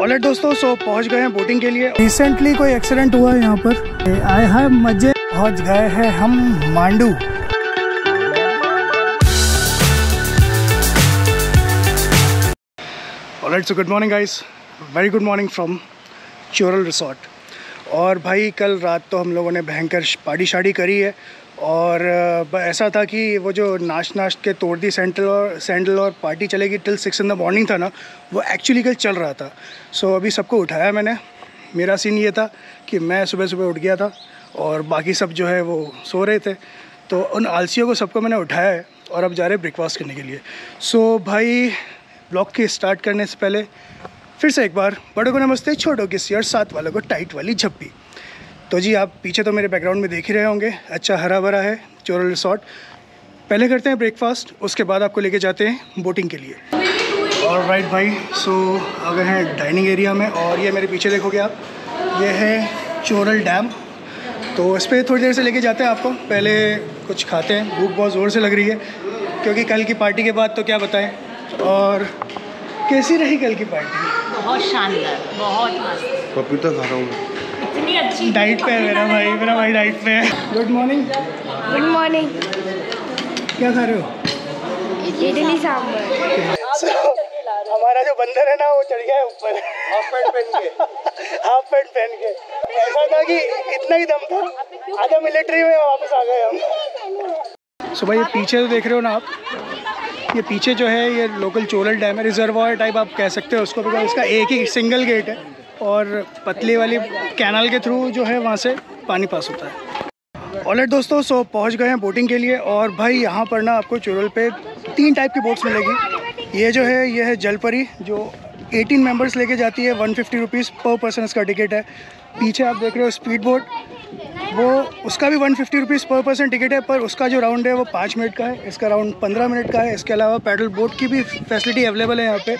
Alright दोस्तों, सो पहुंच गए हैं बोटिंग के लिए। रिसेंटली कोई एक्सीडेंट हुआ है यहाँ पर। आए हैं मजे, पहुंच गए हैं हम Mandu. Alright, so good morning guys, very good morning from Choral resort. और भाई कल रात तो हम लोगों ने भयंकर पार्टी शाड़ी करी है और ऐसा था कि वो जो नाच के तोड़ दी सैंडल और पार्टी चलेगी टिल 6 in the morning था ना, वो एक्चुअली कल चल रहा था। सो अभी सबको उठाया मैंने। मेरा सीन ये था कि मैं सुबह सुबह उठ गया था और बाकी सब जो है वो सो रहे थे, तो उन आलसियों को सबको मैंने उठाया है और अब जा रहे ब्रेकफास्ट करने के लिए। सो भाई ब्लॉग के स्टार्ट करने से पहले फिर से एक बार बड़ों को नमस्ते, छोटों की सियर, साथ वालों को टाइट वाली झप्पी। तो जी आप पीछे तो मेरे बैकग्राउंड में देख ही रहे होंगे, अच्छा हरा भरा है चोरल रिसोर्ट। पहले करते हैं ब्रेकफास्ट, उसके बाद आपको लेके जाते हैं बोटिंग के लिए। और राइट भाई, सो आ गए हैं डाइनिंग एरिया में और ये मेरे पीछे देखोगे आप, ये है चोरल डैम। तो इस पर थोड़ी देर से लेके जाते हैं आपको, पहले कुछ खाते हैं, भूख बहुत ज़ोर से लग रही है क्योंकि कल की पार्टी के बाद तो क्या बताएँ। और कैसी रही कल की पार्टी? बहुत शानदार, बहुत मस्त। पपीता खा रहा हूँ, इतनी अच्छी डाइट पे है मेरा भाई डाइट पे है। Good morning. क्या खा रहे हो? इडली सांभर। हमारा जो बंदर है ना वो चढ़ गया है ऊपर हाफ पैंट पहन के। ऐसा था कि इतना ही दम था, आधा मिलिट्री में वापस आ गए हम। सुबह ये पीछे तो देख रहे हो ना आप, ये पीछे जो है ये लोकल चोरल डैम है, रिजर्वायर टाइप आप कह सकते हो उसको, बिकॉज इसका एक ही सिंगल गेट है और पतली वाली कैनाल के थ्रू जो है वहाँ से पानी पास होता है। ऑलराइट दोस्तों, सो पहुँच गए हैं बोटिंग के लिए। और भाई यहाँ पर ना आपको चोरल पे 3 टाइप की बोट्स मिलेगी। ये है जलपरी जो 18 मेंबर्स लेके जाती है, 150 रुपीज़ पर पर्सन इसका टिकट है। पीछे आप देख रहे हो स्पीड बोट, वो उसका भी 150 रुपीज़ पर पर्सन टिकट है, पर उसका जो राउंड है वो 5 मिनट का है, इसका राउंड 15 मिनट का है। इसके अलावा पैडल बोट की भी फैसिलिटी अवेलेबल है यहाँ पे,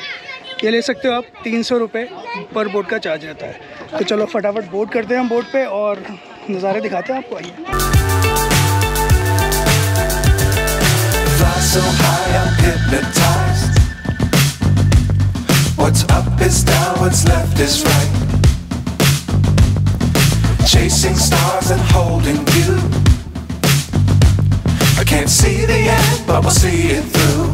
ये ले सकते हो आप। 300 रुपये पर बोट का चार्ज रहता है। तो चलो फटाफट बोट करते हैं हम बोट पे और नज़ारे दिखाते हैं आपको। आइए। What's up is down, what's left is right. Chasing stars and holding you. I can't see the end, but we'll see it through.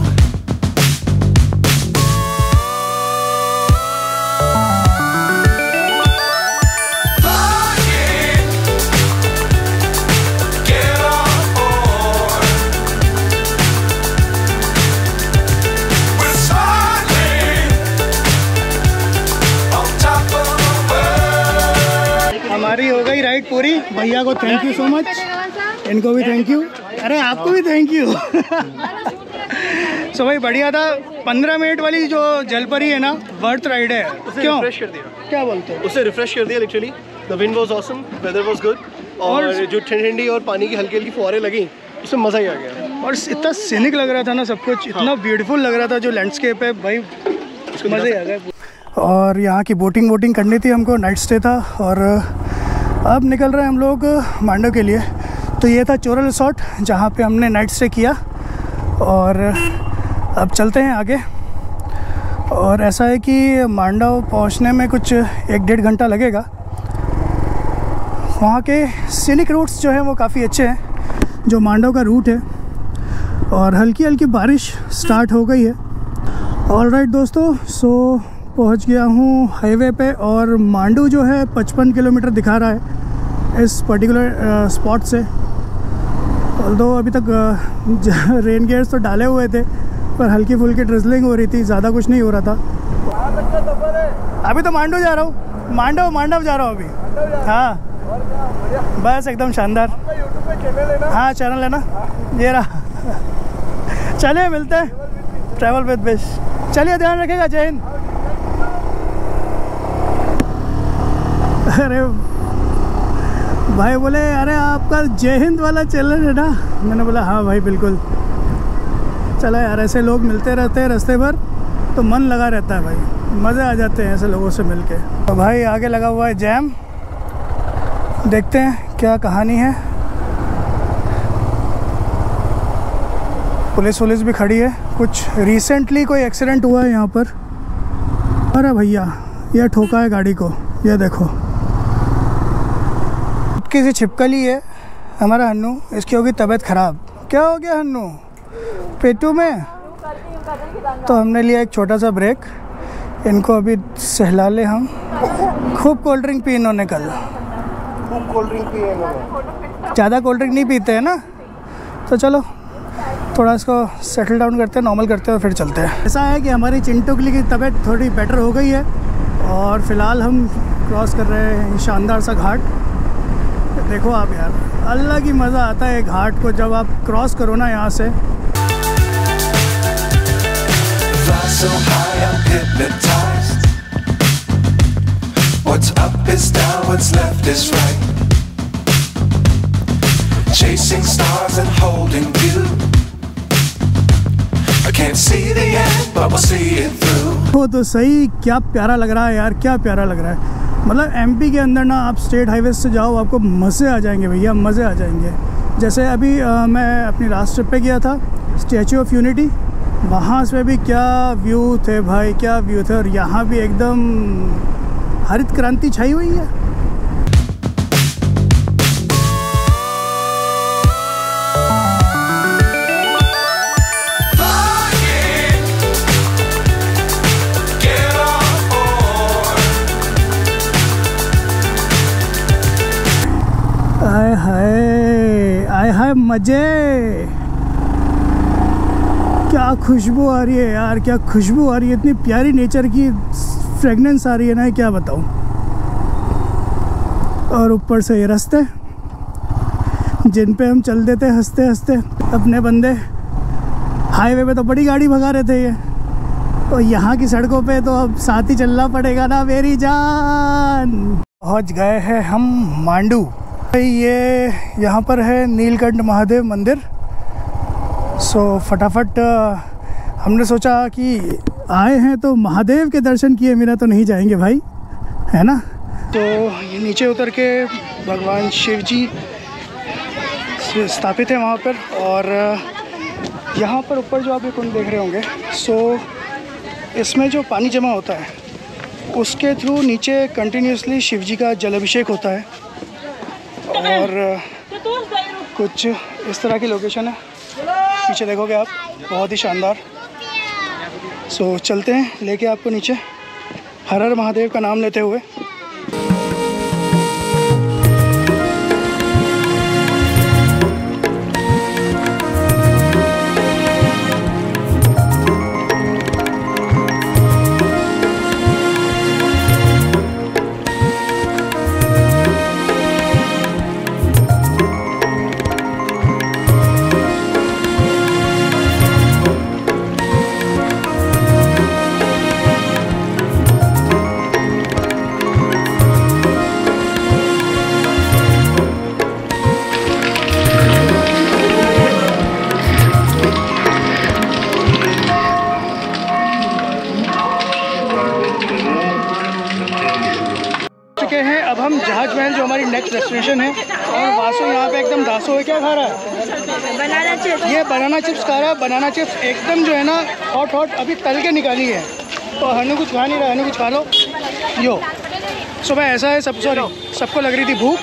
पूरी भैया को थैंक यू सो मच, इनको भी थैंक यू, अरे आपको भी थैंक यू। सो भाई बढ़िया था। 15 मिनट वाली जो जलपरी है ना, वर्थ राइड है। क्यों? रिफ्रेश कर दिया, क्या बोलते हो? उससे रिफ्रेश कर दिया literally. The wind was awesome, weather was good और जो ठंडी और पानी की हल्की हल्की फुहारें लगी, उसमें मज़ा ही आ गया। और इतना सीनिक लग रहा था ना सब कुछ, इतना ब्यूटीफुल लग रहा था जो लैंडस्केप है भाई, मज़ा ही आ गया। और यहाँ की बोटिंग करनी थी हमको, नाइट स्टे था और अब निकल रहे हैं हम लोग मांडू के लिए। तो ये था चोरल रिसोर्ट जहाँ पे हमने नाइट स्टे किया और अब चलते हैं आगे। और ऐसा है कि मांडू पहुँचने में कुछ 1-1.5 घंटा लगेगा। वहाँ के सीनिक रूट्स जो हैं वो काफ़ी अच्छे हैं। जो मांडू का रूट है और हल्की हल्की बारिश स्टार्ट हो गई है। ऑलराइट दोस्तों, सो पहुंच गया हूं हाईवे पे और मांडू जो है 55 किलोमीटर दिखा रहा है इस पर्टिकुलर स्पॉट से। ऑल्दो अभी तक रेन गेयर्स तो डाले हुए थे पर हल्की फुल्की ड्रिजलिंग हो रही थी, ज़्यादा कुछ नहीं हो रहा था। अभी तो मांडू जा रहा हूँ, मांडव जा रहा हूँ अभी। हाँ बस एकदम शानदार। हाँ चैनल है ना ये रहा। चलिए मिलते हैं ट्रैवल विद विश। चलिए ध्यान रखेगा, जय हिंद। अरे भाई बोले अरे आपका जय हिंद वाला चैनल है ना, मैंने बोला हाँ भाई बिल्कुल। चला यार, ऐसे लोग मिलते रहते हैं रास्ते भर तो मन लगा रहता है भाई, मज़े आ जाते हैं ऐसे लोगों से मिलके। तो भाई आगे लगा हुआ है जैम, देखते हैं क्या कहानी है। पुलिस भी खड़ी है। कुछ रिसेंटली कोई एक्सीडेंट हुआ है यहाँ पर। अरे भैया यह ठोका है गाड़ी को, यह देखो चुटकी से छिपकली है हमारा हन्नू, इसकी होगी तबीयत ख़राब। क्या हो गया हन्नू पेटू में? तो हमने लिया एक छोटा सा ब्रेक, इनको अभी सहला ले हम। खूब कोल्ड ड्रिंक पी इन्होंने कल, खूब कोल्ड ड्रिंक पिए इन्होंने, ज़्यादा कोल्ड ड्रिंक नहीं पीते हैं ना। तो चलो थोड़ा इसको सेटल डाउन करते हैं, नॉर्मल करते हैं और फिर चलते हैं। ऐसा है कि हमारी चिंटुकली की तबीयत थोड़ी बेटर हो गई है और फ़िलहाल हम क्रॉस कर रहे हैं शानदार सा घाट। देखो आप यार, अल्लाह की मज़ा आता है घाट को जब आप क्रॉस करो ना यहाँ से। वो तो सही, क्या प्यारा लग रहा है यार, क्या प्यारा लग रहा है। मतलब एमपी के अंदर ना आप स्टेट हाईवे से जाओ आपको मज़े आ जाएंगे भैया, मज़े आ जाएंगे। जैसे अभी मैं अपनी लास्ट ट्रिप पे गया था स्टैचू ऑफ यूनिटी, वहाँ से भी क्या व्यू थे भाई, क्या व्यू थे। और यहाँ भी एकदम हरित क्रांति छाई हुई है। मजे, क्या खुशबू आ रही है यार, क्या खुशबू आ रही है, इतनी प्यारी नेचर की फ्रेगनेंस आ रही है ना, क्या बताऊं। और ऊपर से ये रास्ते जिन पे हम चल देते हंसते हंसते, अपने बंदे हाईवे पे तो बड़ी गाड़ी भगा रहे थे ये, और यहाँ की सड़कों पे तो अब साथ ही चलना पड़ेगा ना मेरी जान। पहुँच गए हैं हम मांडू। ये यहाँ पर है नीलकंठ महादेव मंदिर। सो फटाफट हमने सोचा कि आए हैं तो महादेव के दर्शन किए बिना तो नहीं जाएंगे भाई, है ना। तो ये नीचे उतर के भगवान शिव जी स्थापित हैं वहाँ पर, और यहाँ पर ऊपर जो आप ये कुंड देख रहे होंगे, सो इसमें जो पानी जमा होता है उसके थ्रू नीचे कंटिन्यूसली शिव जी का जलाभिषेक होता है। और कुछ इस तरह की लोकेशन है, पीछे देखोगे आप, बहुत ही शानदार। सो चलते हैं लेके आपको नीचे, हर हर महादेव का नाम लेते हुए। अब हम जहाज महल जो हमारी नेक्स्ट डेस्टिनेशन है, और वासु यहाँ पे एकदम दासो है। क्या खा रहा है? Banana chips. ये बनाना चिप्स खा रहा है। बनाना चिप्स एकदम जो है ना हॉट हॉट, अभी तल के निकाली है। तो हनु कुछ खा नहीं रहा, हनु कुछ खा लो यो। सुबह ऐसा है सब, सॉरी सबको लग रही थी भूख,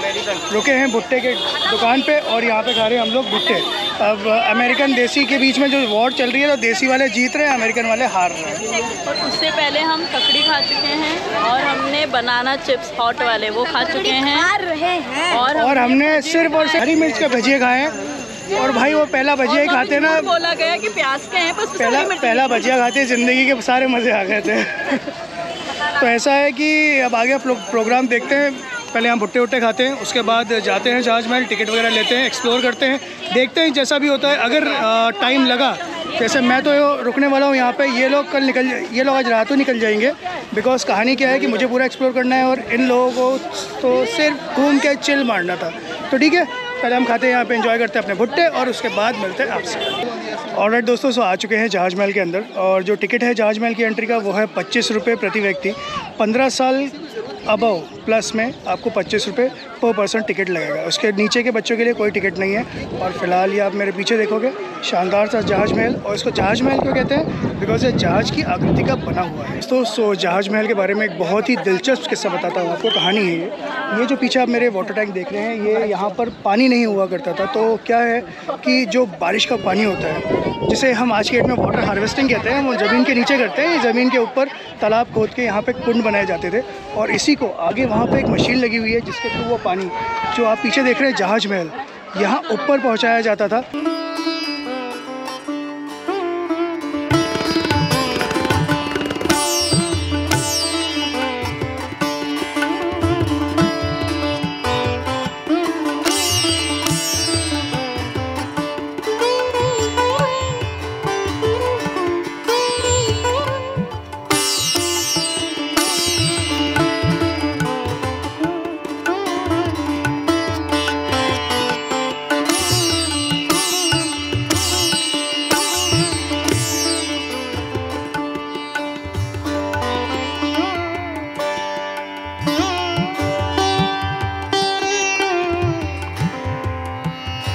रुके हैं भुट्टे के दुकान पे और यहाँ पे खा रहे हैं हम लोग भुट्टे। अब अमेरिकन देसी के बीच में जो वॉर चल रही है, तो देसी वाले जीत रहे हैं, अमेरिकन वाले हार रहे हैं। और उससे पहले हम ककड़ी खा चुके हैं, और हमने बनाना चिप्स हॉट वाले वो खा चुके हैं, और हमने सिर्फ और हरी मिर्च के भजिए खाए हैं। और भाई वो पहला भजिया ही खाते ना, बोला गया कि प्याज के हैं, बस पहला भजिया खाते ज़िंदगी के सारे मज़े आ गए थे। तो ऐसा है कि अब आगे आप लोग प्रोग्राम देखते हैं, पहले हम भुट्टे वुट्टे खाते हैं, उसके बाद जाते हैं जहाजमहल, टिकट वगैरह लेते हैं, एक्सप्लोर करते हैं, देखते हैं जैसा भी होता है। अगर टाइम लगा, जैसे मैं तो रुकने वाला हूँ यहाँ पे, ये लोग आज रात ही निकल जाएंगे, बिकॉज़ कहानी क्या है कि मुझे पूरा एक्सप्लोर करना है और इन लोगों को तो सिर्फ घूम के चिल मारना था। तो ठीक है, पहले हम खाते हैं यहाँ पे, एंजॉय करते हैं अपने भुट्टे, और उसके बाद मिलते हैं आपसे। ऑलराइट दोस्तों, सो आ चुके हैं जहाज महल के अंदर, और जो टिकट है जहाज महल की एंट्री का वो है 25 रुपये प्रति व्यक्ति। 15 साल अबव प्लस में आपको 25 रुपये पर पर्सन टिकट लगेगा। उसके नीचे के बच्चों के लिए कोई टिकट नहीं है। और फिलहाल ये आप मेरे पीछे देखोगे शानदार सा जहाज महल, और इसको जहाज महल क्यों कहते हैं? बिकॉज ये जहाज की आकृति का बना हुआ है। तो जहाज महल के बारे में एक बहुत ही दिलचस्प किस्सा बताता हूँ आपको, कहानी है ये। जो पीछे आप मेरे वाटर टैंक देख रहे हैं, ये यहाँ पर पानी नहीं हुआ करता था। तो क्या है कि जो बारिश का पानी होता है, जिसे हम आज के डेट में वाटर हार्वेस्टिंग कहते हैं, वो ज़मीन के नीचे करते हैं। ज़मीन के ऊपर तालाब खोद के यहाँ पर कुंड बनाए जाते थे और इसी को आगे वहाँ पर एक मशीन लगी हुई है जिसके थ्रू वो पानी जो आप पीछे देख रहे हैं जहाज महल, यहाँ ऊपर पहुँचाया जाता था।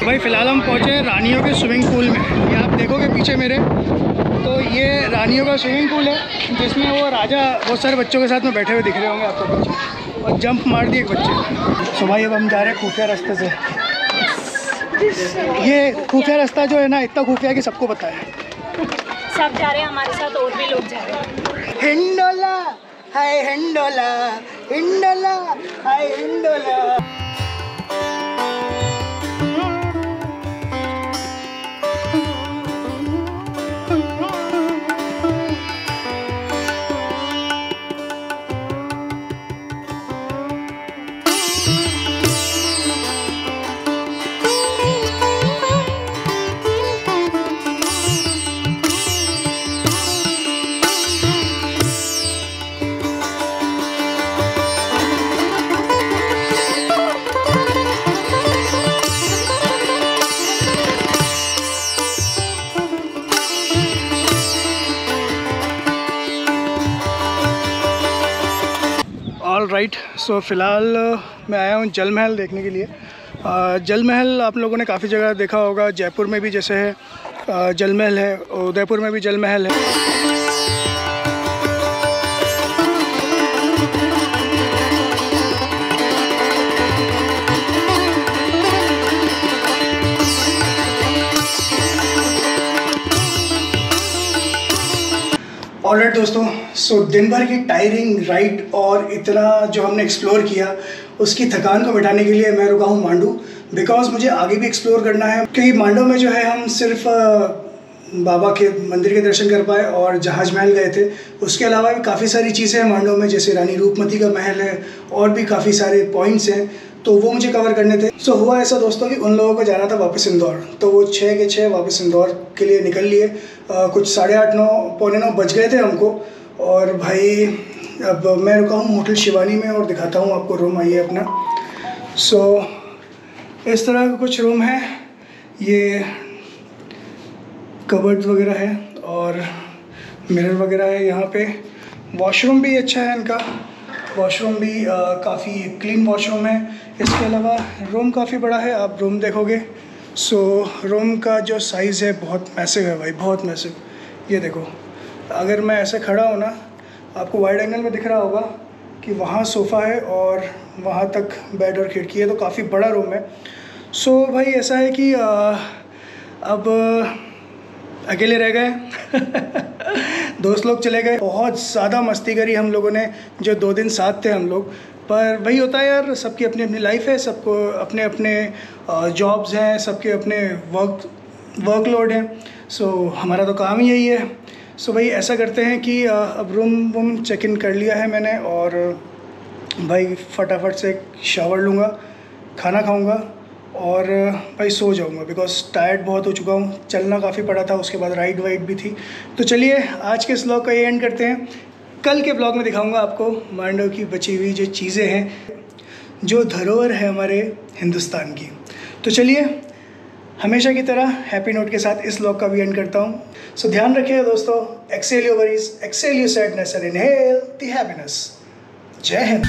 भाई फ़िलहाल हम पहुँचे हैं रानियों के स्विमिंग पूल में। ये आप देखोगे पीछे मेरे, तो ये रानियों का स्विमिंग पूल है जिसमें वो राजा बहुत सारे बच्चों के साथ में बैठे हुए दिख रहे होंगे आपको बच्चे, और जंप मार दिए एक बच्चे। तो भाई अब हम जा रहे हैं खुफिया रास्ते से। ये खुफिया रास्ता जो है ना, इतना खुफिया कि सबको पता है। सब जा रहे हैं हमारे साथ, और भी लोग जा रहे हैं। हिंडोला हाय हिंडोला, हिंडोला हाय हिंडोला। राइट, सो फ़िलहाल मैं आया हूँ जल महल देखने के लिए। जल महल आप लोगों ने काफ़ी जगह देखा होगा, जयपुर में भी जैसे है जल महल है, उदयपुर में भी जल महल है। ऑलराइट दोस्तों, सो दिन भर की टायरिंग राइड और इतना जो हमने एक्सप्लोर किया, उसकी थकान को मिटाने के लिए मैं रुका हूँ मांडू, बिकॉज मुझे आगे भी एक्सप्लोर करना है। क्योंकि मांडू में जो है हम सिर्फ बाबा के मंदिर के दर्शन कर पाए और जहाज महल गए थे। उसके अलावा भी काफ़ी सारी चीज़ें हैं मांडू में, जैसे रानी रूपमती का महल है और भी काफ़ी सारे पॉइंट्स हैं, तो वो मुझे कवर करने थे। सो हुआ ऐसा दोस्तों कि उन लोगों को जाना था वापस इंदौर, तो वो 6 के 6 वापस इंदौर के लिए निकल लिए। कुछ 8:30 पौने 9 बज गए थे हमको। और भाई अब मैं रुका हूँ होटल शिवानी में और दिखाता हूँ आपको रूम, आइए अपना। सो इस तरह के कुछ रूम हैं, ये कबर्ड वगैरह है और मिरर वगैरह है यहाँ पे। वॉशरूम भी अच्छा है इनका, वॉशरूम भी काफ़ी क्लीन वॉशरूम है। इसके अलावा रूम काफ़ी बड़ा है, आप रूम देखोगे। सो रूम का जो साइज़ है बहुत मैसिव है भाई, बहुत मैसिव। ये देखो, अगर मैं ऐसे खड़ा हूँ ना, आपको वाइड एंगल में दिख रहा होगा कि वहाँ सोफ़ा है और वहाँ तक बेड और खिड़की है, तो काफ़ी बड़ा रूम है। सो भाई ऐसा है कि अब अकेले रह गए। दोस्त लोग चले गए। बहुत ज़्यादा मस्ती करी हम लोगों ने जो 2 दिन साथ थे हम लोग। पर वही होता है यार, सबकी अपनी अपनी लाइफ है, सबको अपने अपने जॉब्स हैं, सबके अपने वर्कलोड हैं। सो हमारा तो काम ही यही है। सो भाई ऐसा करते हैं कि अब रूम चेक इन कर लिया है मैंने, और भाई फटाफट से शावर लूँगा, खाना खाऊँगा और भाई सो जाऊंगा, बिकॉज टायर्ड बहुत हो चुका हूँ। चलना काफ़ी पड़ा था, उसके बाद राइड वाइड भी थी। तो चलिए आज के इस ब्लॉग का ये एंड करते हैं। कल के ब्लॉग में दिखाऊंगा आपको मांडव की बची हुई जो चीज़ें हैं, जो धरोहर है हमारे हिंदुस्तान की। तो चलिए हमेशा की तरह हैप्पी नोट के साथ इस ब्लॉग का भी एंड करता हूँ। सो ध्यान रखिएगा दोस्तों, exhale your worries, exhale your sadness and inhale the happiness. जय हिंद।